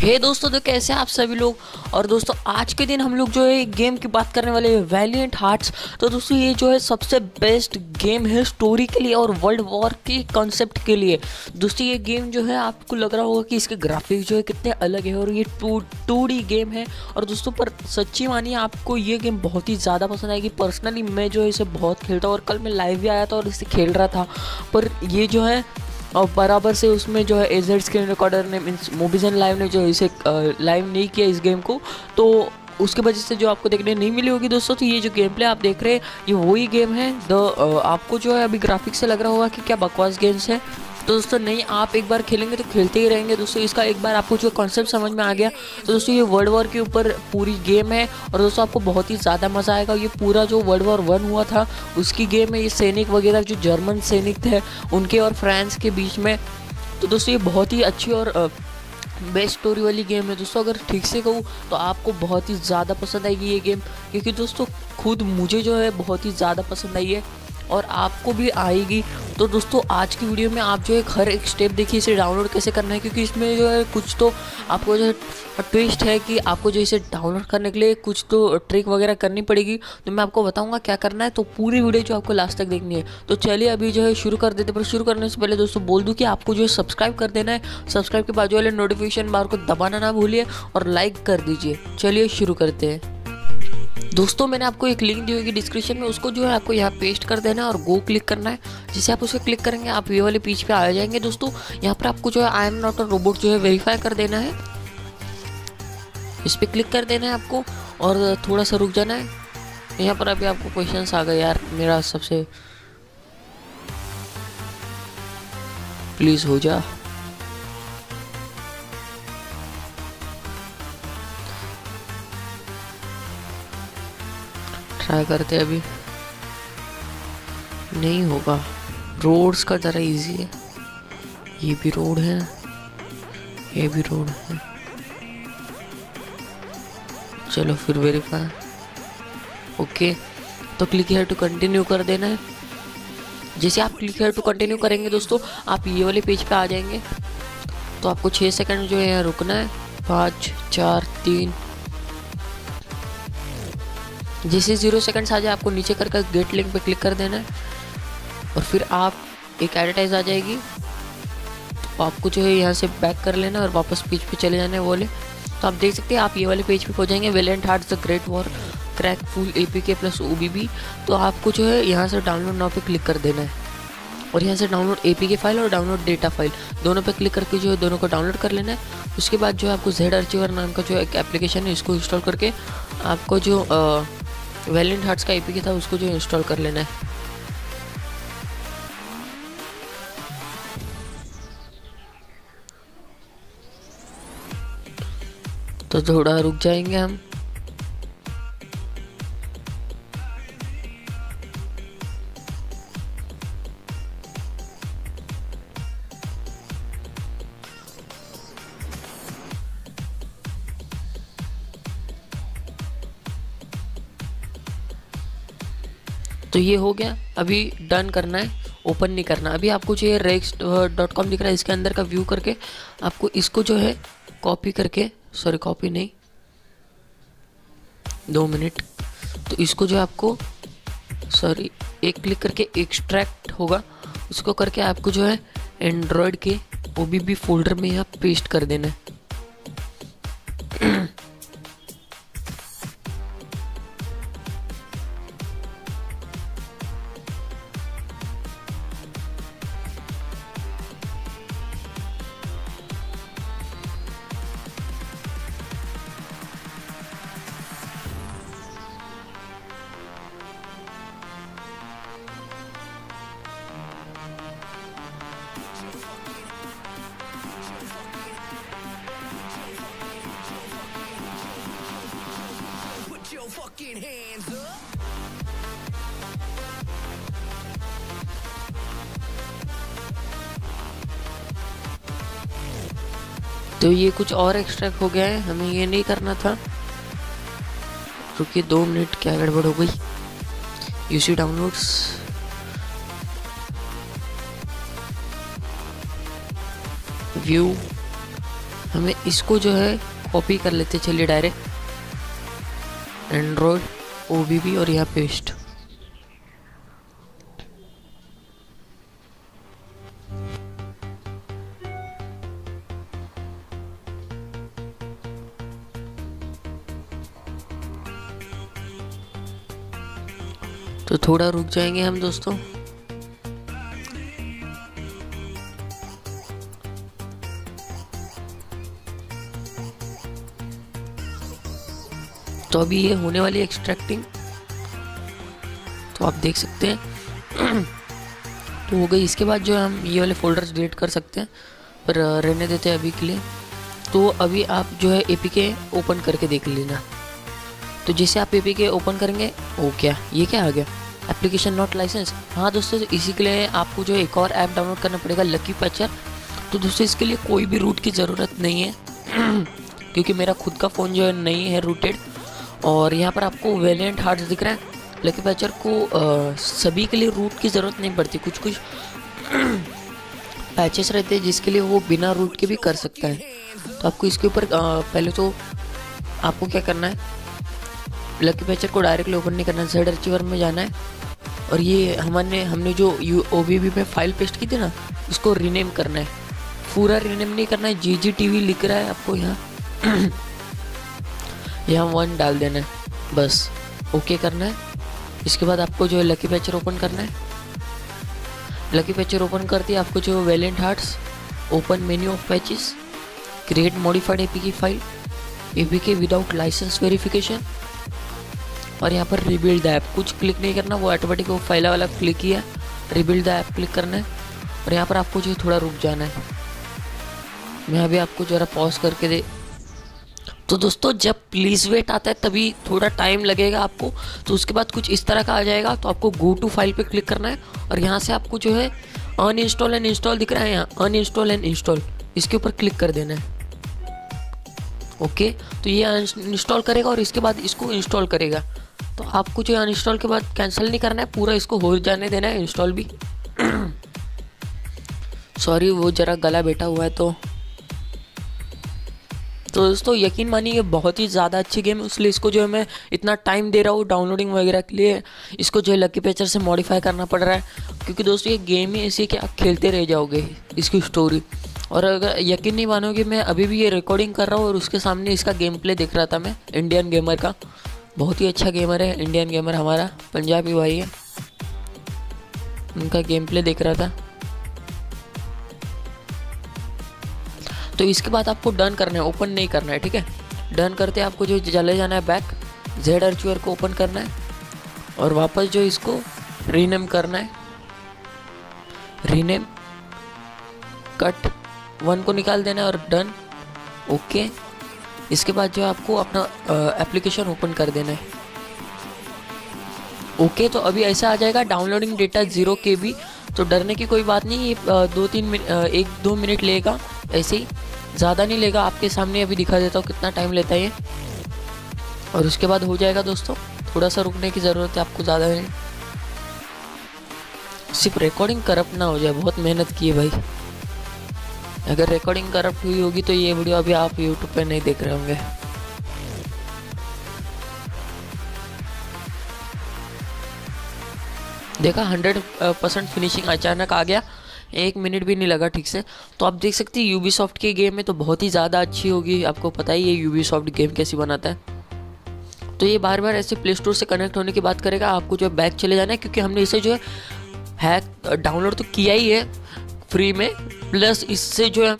हे दोस्तों, तो कैसे हैं आप सभी लोग। और दोस्तों आज के दिन हम लोग जो है गेम की बात करने वाले हैं, वैलिएंट हार्ट्स। तो दोस्तों ये जो है सबसे बेस्ट गेम है स्टोरी के लिए और वर्ल्ड वॉर के कॉन्सेप्ट के लिए। दोस्तों ये गेम जो है आपको लग रहा होगा कि इसके ग्राफिक्स जो है कितने अलग है और ये 2D गेम है। और दोस्तों पर सच्ची मानिए आपको ये गेम बहुत ही ज़्यादा पसंद आएगी। पर्सनली मैं जो है इसे बहुत खेलता हूँ और कल मैं लाइव भी आया था और इसे खेल रहा था। पर ये जो है और बराबर से उसमें जो है एजेड स्क्रीन रिकॉर्डर ने मीन्स मूवीजन लाइव ने जो इसे लाइव नहीं किया इस गेम को, तो उसके वजह से जो आपको देखने नहीं मिली होगी दोस्तों। तो ये जो गेम प्ले आप देख रहे हैं ये वही गेम है। आपको जो है अभी ग्राफिक्स से लग रहा होगा कि क्या बकवास गेम्स है। तो दोस्तों नहीं, आप एक बार खेलेंगे तो खेलते ही रहेंगे। दोस्तों इसका एक बार आपको जो कॉन्सेप्ट समझ में आ गया तो दोस्तों ये वर्ल्ड वॉर के ऊपर पूरी गेम है और दोस्तों आपको बहुत ही ज़्यादा मज़ा आएगा। ये पूरा जो वर्ल्ड वॉर 1 हुआ था उसकी गेम है। ये सैनिक वगैरह जो जर्मन सैनिक थे उनके और फ्रांस के बीच में। तो दोस्तों ये बहुत ही अच्छी और बेस्ट स्टोरी वाली गेम है। दोस्तों अगर ठीक से कहूँ तो आपको बहुत ही ज़्यादा पसंद आएगी ये गेम, क्योंकि दोस्तों खुद मुझे जो है बहुत ही ज़्यादा पसंद आई है और आपको भी आएगी। तो दोस्तों आज की वीडियो में आप जो है हर एक स्टेप देखिए इसे डाउनलोड कैसे करना है, क्योंकि इसमें जो है कुछ तो आपको जो है ट्विस्ट है कि आपको जो इसे डाउनलोड करने के लिए कुछ तो ट्रिक वगैरह करनी पड़ेगी। तो मैं आपको बताऊंगा क्या करना है, तो पूरी वीडियो जो आपको लास्ट तक देखनी है। तो चलिए अभी जो है शुरू कर देते। पर शुरू करने से पहले दोस्तों बोल दूँ कि आपको जो है सब्सक्राइब कर देना है, सब्सक्राइब के बाद जो है नोटिफिकेशन बार को दबाना ना भूलिए और लाइक कर दीजिए। चलिए शुरू करते हैं। दोस्तों मैंने आपको एक लिंक दी होगी डिस्क्रिप्शन में, उसको जो है आपको यहाँ पेस्ट कर देना है और गो क्लिक करना है। जैसे आप उसे क्लिक करेंगे आप ये वाले पेज पे आ जाएंगे। दोस्तों यहाँ पर आपको जो है I am not a robot जो है वेरीफाई कर देना है, इस पर क्लिक कर देना है आपको और थोड़ा सा रुक जाना है। यहाँ पर अभी आपको क्वेश्चन आ गए यार मेरा, सबसे प्लीज़ हो जा। ट्राई करते अभी नहीं होगा। रोड्स का ज़रा इजी है, ये भी रोड है, ये भी रोड है। चलो फिर वेरीफाई, ओके। तो क्लिक हियर टू कंटिन्यू कर देना है। जैसे आप क्लिक हियर टू कंटिन्यू करेंगे दोस्तों आप ये वाले पेज पे आ जाएंगे। तो आपको 6 सेकंड जो है यहाँ रुकना है। 5, 4, 3। जैसे 0 सेकंड्स आ जाए आपको नीचे करके गेट लिंक पे क्लिक कर देना है और फिर आप एक एडवर्टाइज आ जाएगी। तो आपको जो है यहाँ से बैक कर लेना और वापस पेज पे चले जाना है बोले। तो आप देख सकते हैं आप ये वाले पेज पे हो जाएंगे, Valiant Hearts the Great War crack full APK plus OBB. तो आपको जो है यहाँ से डाउनलोड नाउ पे क्लिक कर देना है और यहाँ से डाउनलोड एपीके फाइल और डाउनलोड डेटा फाइल दोनों पे क्लिक करके जो है दोनों को डाउनलोड कर लेना है। उसके बाद जो है आपको ZArchiver नाम का जो एक एप्लीकेशन है इसको इंस्टॉल करके आपको जो वैलिएंट हार्ट्स का एपीके था उसको जो इंस्टॉल कर लेना है। तो थोड़ा रुक जाएंगे हम। तो ये हो गया, अभी डन करना है, ओपन नहीं करना। अभी आपको जो है rex.com दिख रहा है इसके अंदर का व्यू करके आपको इसको जो है कॉपी करके, सॉरी कॉपी नहीं, 2 मिनट। तो इसको जो है आपको सॉरी एक क्लिक करके एक्सट्रैक्ट होगा उसको करके आपको जो है एंड्रॉयड के ओबीबी फोल्डर में यहाँ पेस्ट कर देना है। तो ये कुछ और एक्सट्रैक्ट हो गया है, हमें ये नहीं करना था। रुकिए 2 मिनट, क्या गड़बड़ हो गई। यूसी डाउनलोड्स, व्यू, हमें इसको जो है कॉपी कर लेते, चलिए डायरेक्ट एंड्रॉयड ओबीबी और यहाँ पेस्ट। तो थोड़ा रुक जाएंगे हम दोस्तों, तो अभी ये होने वाली एक्सट्रैक्टिंग, तो आप देख सकते हैं। तो हो गई, इसके बाद जो है हम ये वाले फोल्डर्स डिलीट कर सकते हैं, पर रहने देते हैं अभी के लिए। तो अभी आप जो है एपीके ओपन करके देख लेना। तो जैसे आप एपीके ओपन करेंगे, ओ क्या ये क्या आ गया, एप्लीकेशन नॉट लाइसेंस। हाँ दोस्तों, इसी के लिए आपको जो है एक और ऐप डाउनलोड करना पड़ेगा, लकी पैचर। तो दोस्तों इसके लिए कोई भी रूट की ज़रूरत नहीं है क्योंकि मेरा खुद का फ़ोन जो है नहीं है रूटेड। और यहाँ पर आपको वैलिएंट हार्ट्स दिख रहा है। लकी पैचर को सभी के लिए रूट की ज़रूरत नहीं पड़ती, कुछ कुछ पैचेस रहते हैं जिसके लिए वो बिना रूट के भी कर सकता है। तो आपको इसके ऊपर पहले तो आपको क्या करना है, लकी पैचर को डायरेक्टली ओपन नहीं करना है, ZArchiver में जाना है और ये हमने जो OBB में फाइल पेस्ट की थी ना, उसको रीनेम करना है। पूरा रीनेम नहीं करना है, GGTV लिख रहा है आपको यहाँ 1 डाल देना है, बस ओके करना है। इसके बाद आपको जो है लकी पैचर ओपन करना है। लकी पैचर ओपन करती है आपको जो Valiant Hearts, open menu of patches, create modified APK file, APK without license verification और यहाँ पर रिबिल्ड द ऐप। कुछ क्लिक नहीं करना, वो ऑटोमेटिक वो फाइल वाला क्लिक किया, रिबिल्ड द ऐप क्लिक करना है। और यहाँ पर आपको जो थोड़ा रुक जाना है, मैं अभी आपको ज़रा पॉज करके दे। तो दोस्तों जब प्लीज़ वेट आता है तभी थोड़ा टाइम लगेगा आपको। तो उसके बाद कुछ इस तरह का आ जाएगा, तो आपको गो टू फाइल पे क्लिक करना है और यहाँ से आपको जो है अनइंस्टॉल एंड इंस्टॉल दिख रहा है, यहाँ अनइंस्टॉल एंड इंस्टॉल, इसके ऊपर क्लिक कर देना है। ओके, तो ये इंस्टॉल करेगा और इसके बाद इसको इंस्टॉल करेगा। तो आपको जो अनइंस्टॉल के बाद कैंसिल नहीं करना है, पूरा इसको हो जाने देना है इंस्टॉल भी। सॉरी वो ज़रा गला बैठा हुआ है। तो दोस्तों यकीन मानिए ये बहुत ही ज़्यादा अच्छी गेम है, इसलिए इसको जो है मैं इतना टाइम दे रहा हूँ डाउनलोडिंग वगैरह के लिए। इसको जो है लकी पैचर से मॉडिफाई करना पड़ रहा है क्योंकि दोस्तों ये गेम ही ऐसी कि आप खेलते रह जाओगे इसकी स्टोरी। और अगर यकीन नहीं मानोगे, मैं अभी भी ये रिकॉर्डिंग कर रहा हूँ और उसके सामने इसका गेम प्ले देख रहा था मैं, इंडियन गेमर का। बहुत ही अच्छा गेमर है इंडियन गेमर, हमारा पंजाबी भाई है, उनका गेम प्ले देख रहा था। तो इसके बाद आपको डन करना है, ओपन नहीं करना है, ठीक है। डन करते आपको जो चले जाना है बैक, ZArchiver को ओपन करना है और वापस जो इसको रीनेम करना है, रीनेम कट 1 को निकाल देना है और डन ओके। इसके बाद जो आपको अपना एप्लीकेशन ओपन कर देना है। ओके, तो अभी ऐसा आ जाएगा, डाउनलोडिंग डेटा 0 KB। तो डरने की कोई बात नहीं, ये 1-2 मिनट लेगा, ऐसे ही ज़्यादा नहीं लेगा। आपके सामने अभी दिखा देता हूँ कितना टाइम लेता है ये, और उसके बाद हो जाएगा दोस्तों। थोड़ा सा रुकने की ज़रूरत है आपको, ज़्यादा नहीं, सिर्फ रिकॉर्डिंग करप्ट ना हो जाए, बहुत मेहनत की है भाई। अगर रिकॉर्डिंग करप्ट हुई होगी तो ये वीडियो अभी आप YouTube पे नहीं देख रहे होंगे। देखा 100% फिनिशिंग अचानक आ गया, 1 मिनट भी नहीं लगा ठीक से। तो आप देख सकते हैं यूबीसॉफ्ट की गेम है तो बहुत ही ज़्यादा अच्छी होगी, आपको पता ही है यूबीसॉफ्ट गेम कैसी बनाता है। तो ये बार बार ऐसे प्ले स्टोर से कनेक्ट होने की बात करेगा, आपको जो है बैक चले जाना है क्योंकि हमने इसे जो है हैक डाउनलोड तो किया ही है फ्री में, प्लस इससे जो है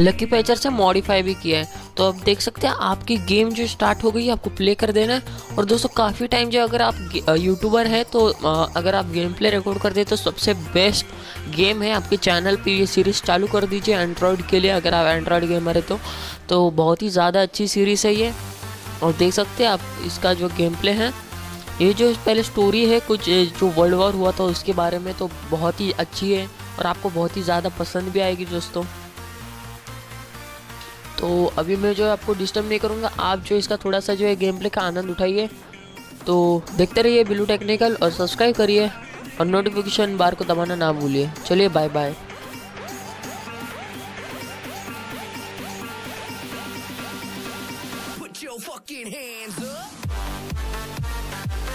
लकी पैचर से मॉडिफाई भी किया है। तो आप देख सकते हैं आपकी गेम जो स्टार्ट हो गई है, आपको प्ले कर देना है। और दोस्तों काफ़ी टाइम जो अगर आप यूट्यूबर हैं तो अगर आप गेम प्ले रिकॉर्ड कर दे तो सबसे बेस्ट गेम है। आपके चैनल पे ये सीरीज़ चालू कर दीजिए एंड्रॉयड के लिए, अगर आप एंड्रॉयड गेमर है तो बहुत ही ज़्यादा अच्छी सीरीज़ है ये। और देख सकते हैं आप इसका जो गेम प्ले है, ये जो पहले स्टोरी है कुछ जो वर्ल्ड वॉर हुआ था उसके बारे में, तो बहुत ही अच्छी है और आपको बहुत ही ज़्यादा पसंद भी आएगी दोस्तों। तो अभी मैं जो आपको डिस्टर्ब नहीं करूँगा, आप जो इसका थोड़ा सा जो है गेम प्ले का आनंद उठाइए। तो देखते रहिए बिल्लू टेक्निकल और सब्सक्राइब करिए और नोटिफिकेशन बार को दबाना ना भूलिए। चलिए bye bye. Put your fucking hands up.